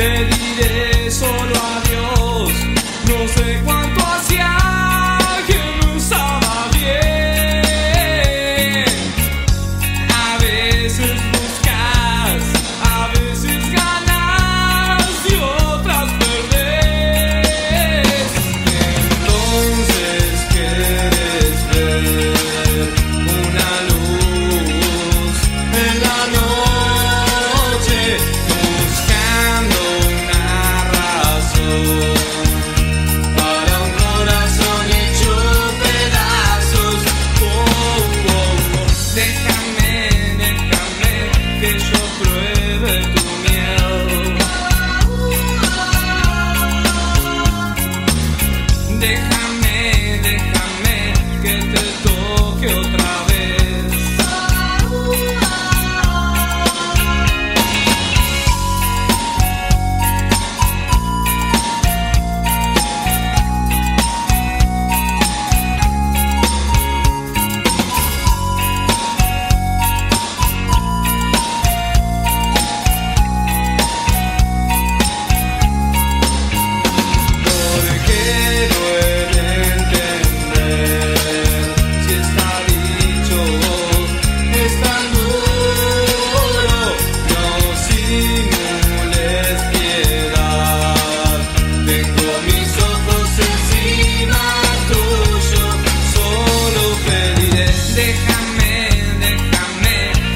te diré solo adiós. No sé cuánto hacía que no estaba bien. A veces buscas, a veces ganas y otras perdés. Entonces quieres ver una luz en la noche, buscando una razón. Déjame que te toque otra vez.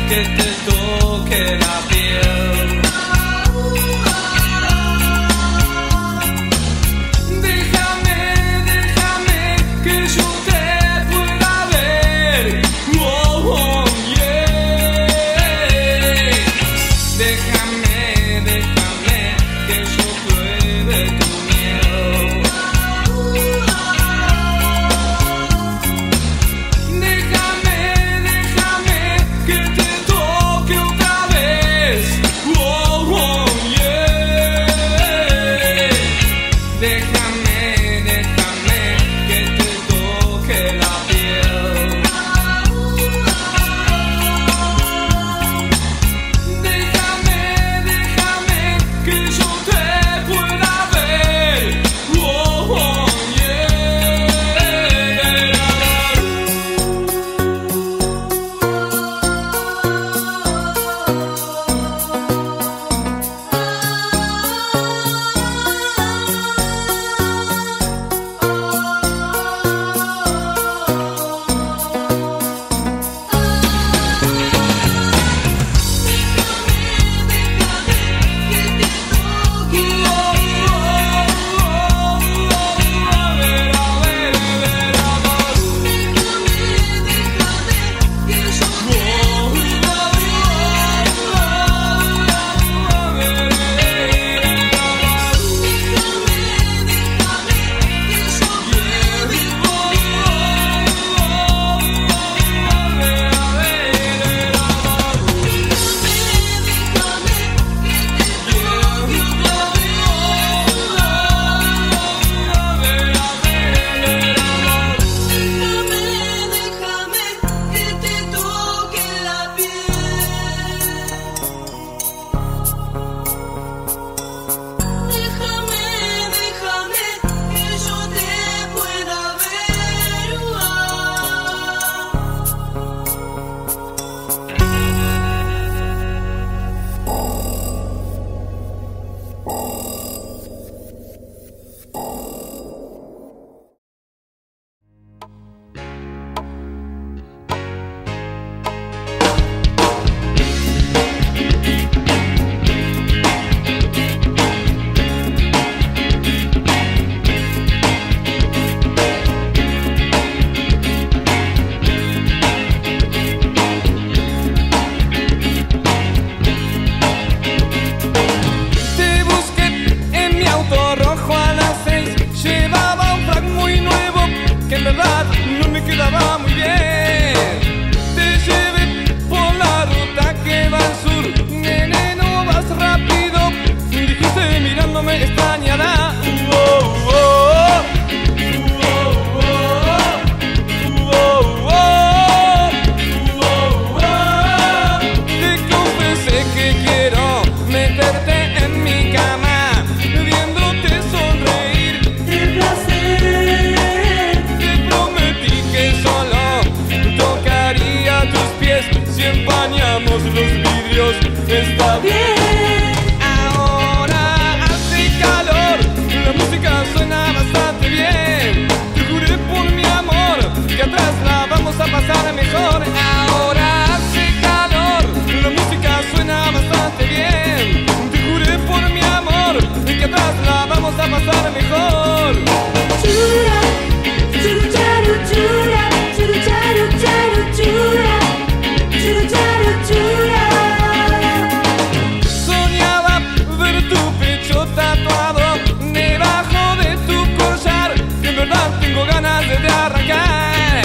Que te toque la piel. Déjame que yo te pueda ver. Oh, yeah. Déjame que yo pruebe tu miedo. Déjame que te toque otra vez. Whoa. está bien. Ahora hace calor, la música suena bastante bien. Te juré por mi amor que atrás la vamos a pasar mejor. Ahora hace calor, la música suena bastante bien. Te juré por mi amor que atrás la vamos a pasar mejor. Chura, churu, charu, chura, churu, charu, charu, chura, churu, charu, chura. Tatuado debajo de tu collar, que en verdad tengo ganas de arrancar.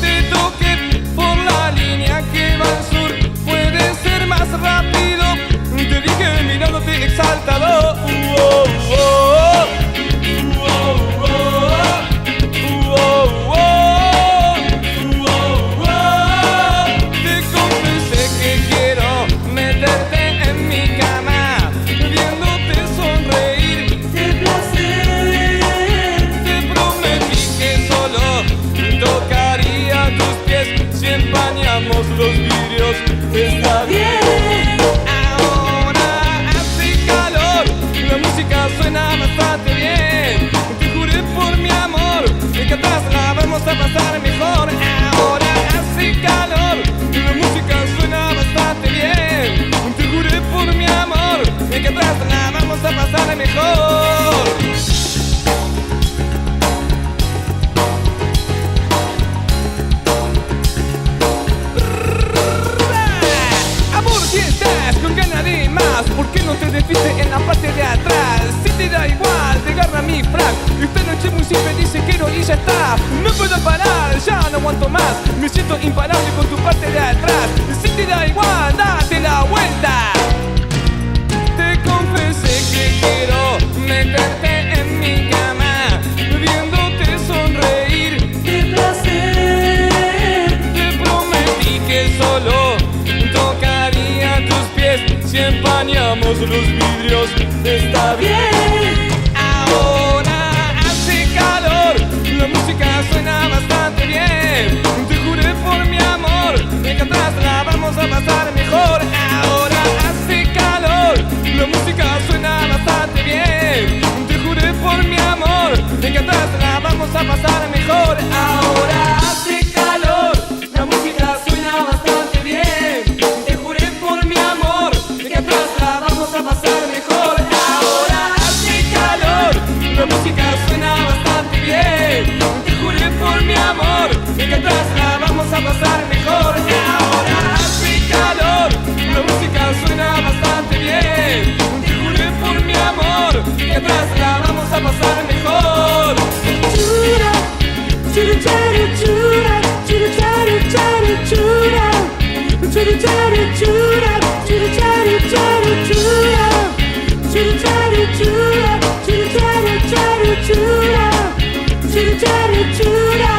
Te toqué por la línea que va al sur, puede ser más rápido. Te dije mirándote exaltado. Te confesé que quiero meterte en mi cama, empañamos los vidrios, está bien. Ahora hace calor, la música suena bastante bien. Te juré por mi amor que atrás la vamos a pasar mejor. Ahora hace calor, la música suena bastante bien. Te juré por mi amor que atrás la vamos a pasar mejor. ¿Por qué no te desviste en la parte de atrás? Si te da igual, te agarra mi frac. Esta noche muy simple, dice quiero y ya está. No puedo parar, ya no aguanto más. Me siento imparable con tu parte de atrás. Si te da igual, date la vuelta. Te confesé que quiero meterte en mi cama, viéndote sonreír. ¡Qué placer! Te prometí que solo tocaría tus pies. Si empañamos los vidrios, está bien. Ahora hace calor, la música suena bastante bien. Te juré por mi amor que atrás la vamos a pasar mejor. Ahora hace calor, la música suena bastante bien. Te juré por mi amor que atrás la vamos a pasar mejor. Ahora hace calor, la música suena bastante bien. Te juré por mi amor que atrás la vamos a pasar mejor. Ahora hace calor, la música suena bastante bien. Te juré por mi amor que atrás la vamos a pasar mejor. Ahora hace calor, la música suena bastante bien. Te juré por mi amor que atrás la vamos a pasar mejor. Chura, chura, chura, chura, chura, chura, chura, chura, chura. Churu charu charu chura, churu charu chura, churu charu charu chura, churu charu chura.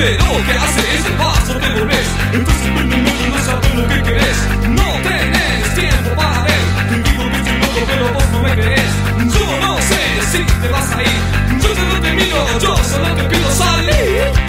vive, lo que hace es el paso de por mes. Entonces en 20 minutos no sabes lo que querés. No tenés tiempo para ver. Te digo que estoy loco, pero vos no me crees. Yo no sé si te vas a ir. Yo te lo termino, yo solo te pido salir.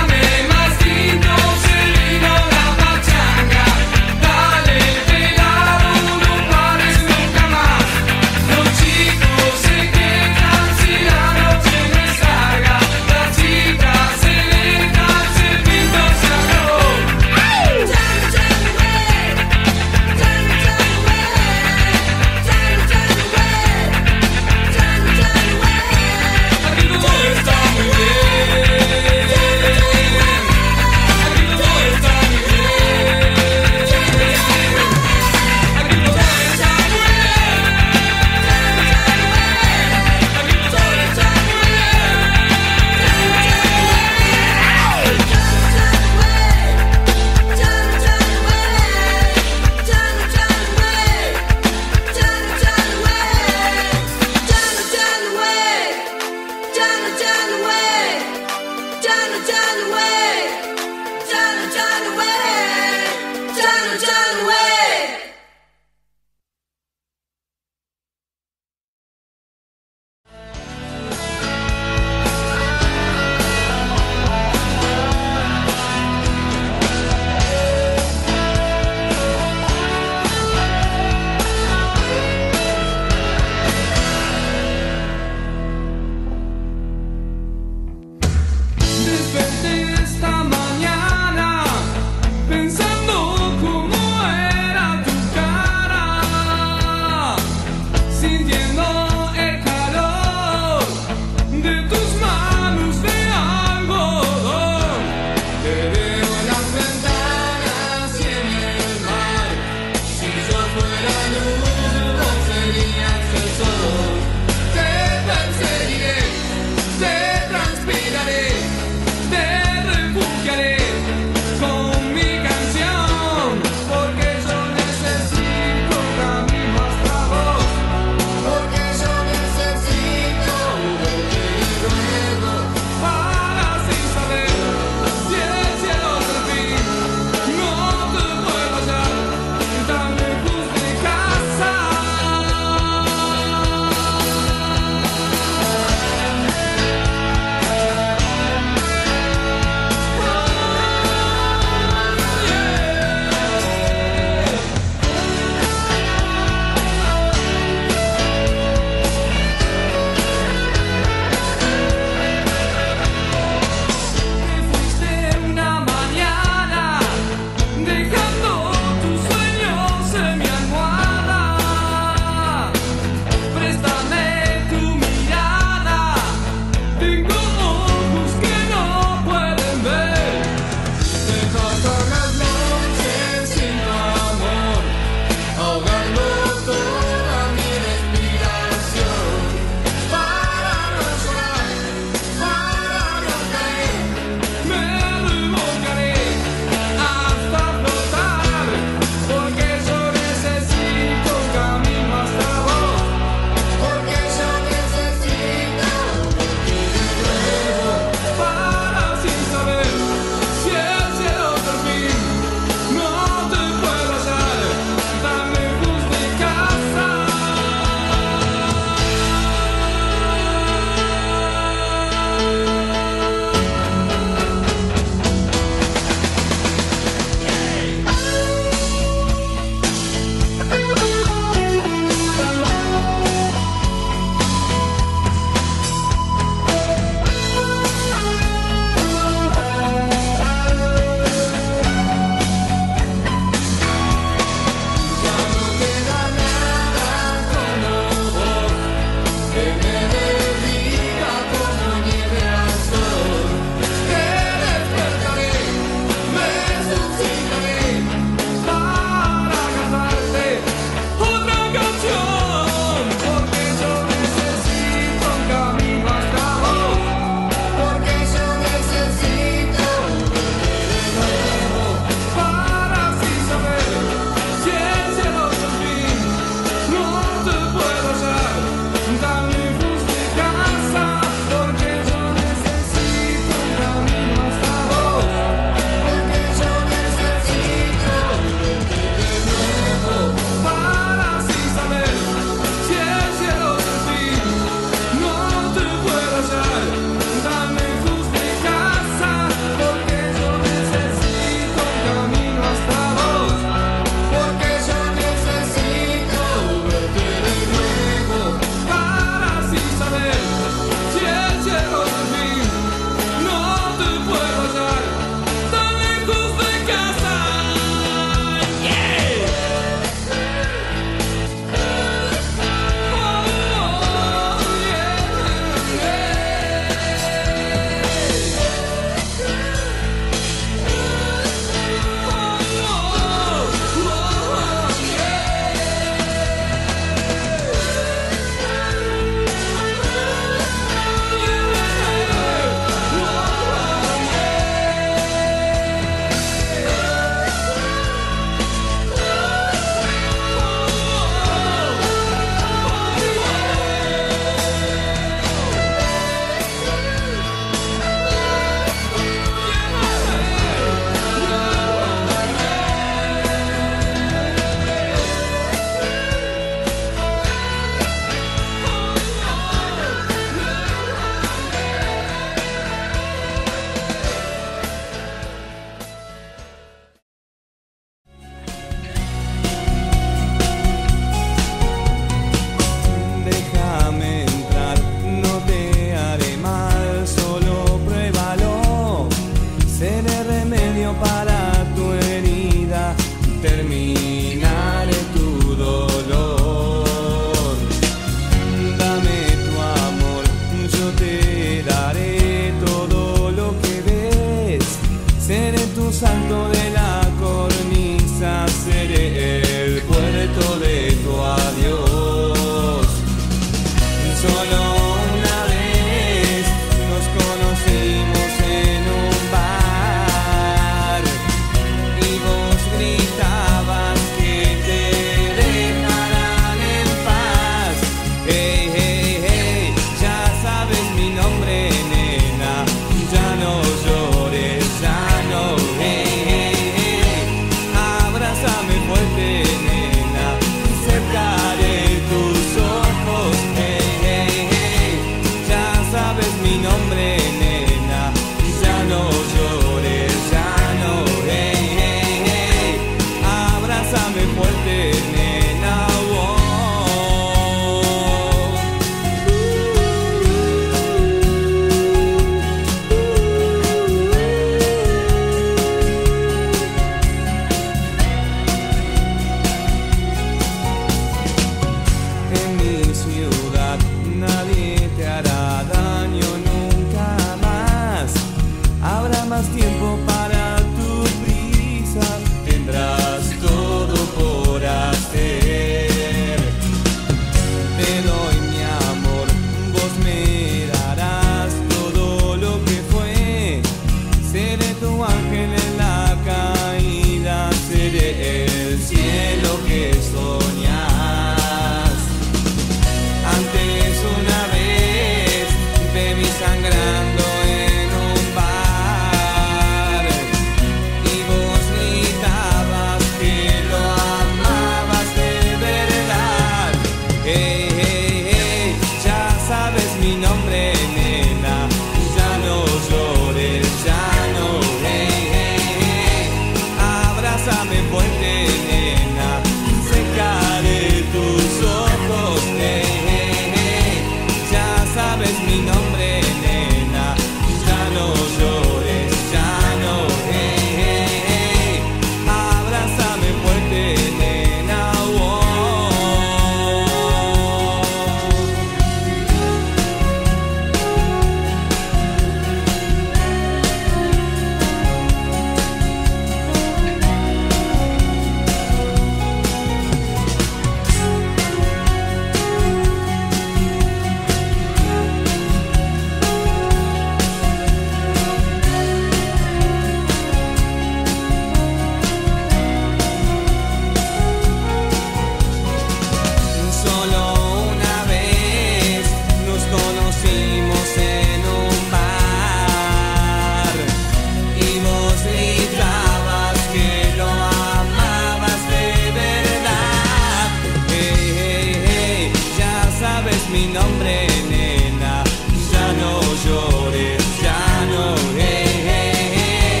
sabes mi nombre, nena. Ya no llores, ya no, hey, hey, hey.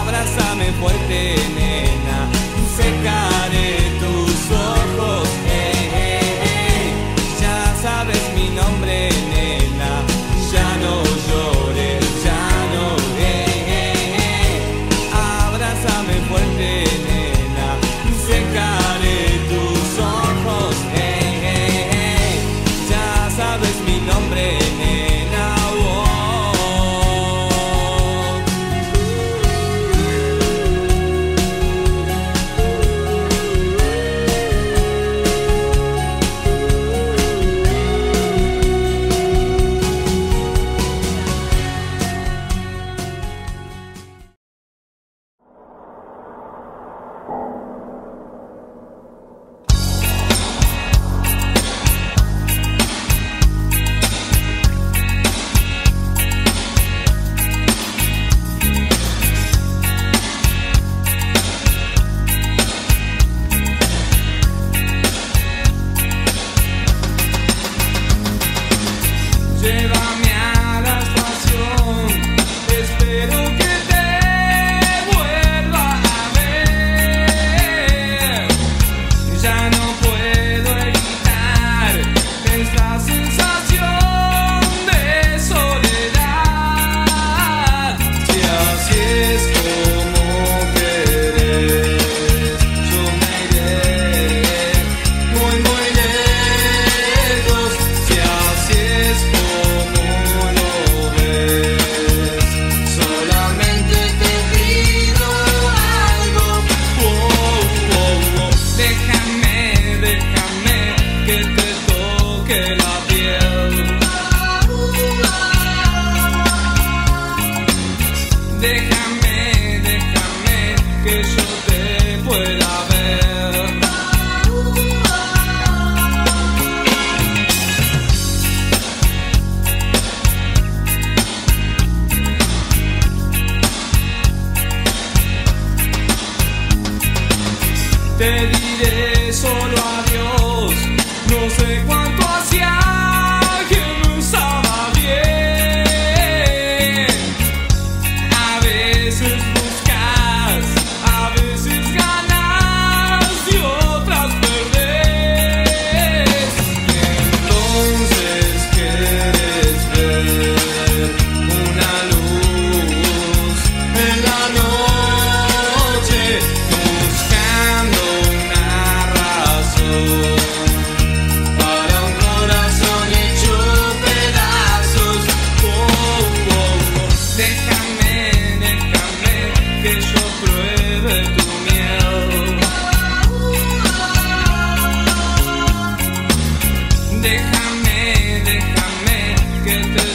Abrázame fuerte, nena. Secaré tus ojos, hey, hey, hey. Ya sabes mi nombre, nena. Ya no llores, ya no, hey, hey, hey. Abrázame fuerte, nena. Secaré tus ojos, hey, hey, hey. Ya sabes mi nombre, nena. Déjame, déjame que te